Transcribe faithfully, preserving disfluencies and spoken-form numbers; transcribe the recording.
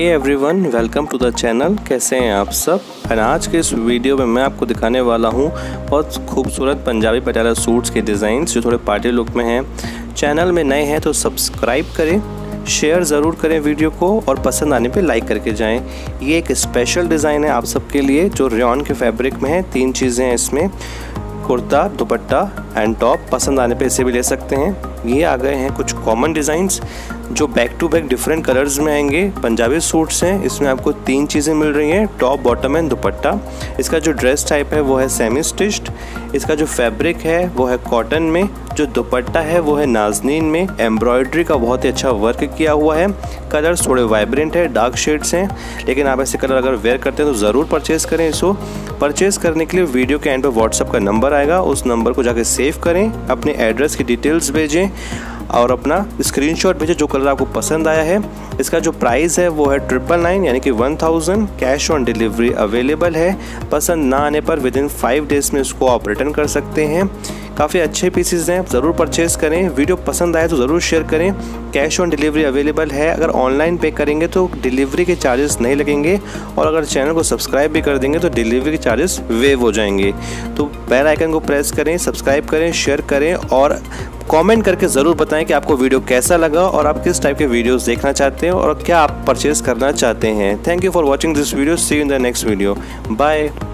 Hey everyone, welcome to the channel. कैसे हैं आप सब? और आज के इस वीडियो में मैं आपको दिखाने वाला हूं बहुत खूबसूरत पंजाबी पटियाला सूट्स के डिज़ाइंस जो थोड़े पार्टी लुक में हैं। चैनल में नए हैं तो सब्सक्राइब करें, शेयर ज़रूर करें वीडियो को, और पसंद आने पे लाइक करके जाएं। ये एक स्पेशल डिज़ाइन है आप सबके लिए जो रेयॉन के फैब्रिक में है। तीन चीज़ें हैं इसमें, कुर्ता, दुपट्टा एंड टॉप। पसंद आने पे इसे भी ले सकते हैं। ये आ गए हैं कुछ कॉमन डिज़ाइंस जो back to back different colours में आएंगे। पंजाबी सूट्स हैं, इसमें आपको तीन चीज़ें मिल रही हैं, टॉप, बॉटम एंड दुपट्टा। इसका जो ड्रेस टाइप है वो है सेमी स्टिच्ड। इसका जो फैब्रिक है वो है कॉटन में। जो दुपट्टा है वो है नाजनीन में। एम्ब्रॉयड्री का बहुत ही अच्छा वर्क किया हुआ है। कलर्स थोड़े वाइब्रेंट है, डार्क शेड्स हैं, लेकिन आप ऐसे कलर अगर वेयर करते हैं तो ज़रूर परचेज़ करें इसको। परचेज़ करने के लिए वीडियो के एंड पर व्हाट्सअप का नंबर आएगा, उस नंबर को जाके सेव करें। अपने एड्रेस की डिटेल्स भेजें और अपना स्क्रीनशॉट भेजें जो कलर आपको पसंद आया है। इसका जो प्राइस है वो है ट्रिपल नाइन यानी कि one thousand. Cash on delivery available है। पसंद ना आने पर विद इन फाइव डेज़ में इसको आप रिटर्न कर सकते हैं। काफ़ी अच्छे पीसेज हैं, ज़रूर परचेज़ करें। वीडियो पसंद आए तो ज़रूर शेयर करें। कैश ऑन डिलीवरी अवेलेबल है। अगर ऑनलाइन पे करेंगे तो डिलीवरी के चार्जेस नहीं लगेंगे, और अगर चैनल को सब्सक्राइब भी कर देंगे तो डिलीवरी के चार्जेस वेव हो जाएंगे। तो बेल आइकन को प्रेस करें, सब्सक्राइब करें, शेयर करें, और कमेंट करके ज़रूर बताएं कि आपको वीडियो कैसा लगा और आप किस टाइप के वीडियोस देखना चाहते हैं और क्या आप परचेज़ करना चाहते हैं। Thank you for watching this video. See you in the next video. Bye.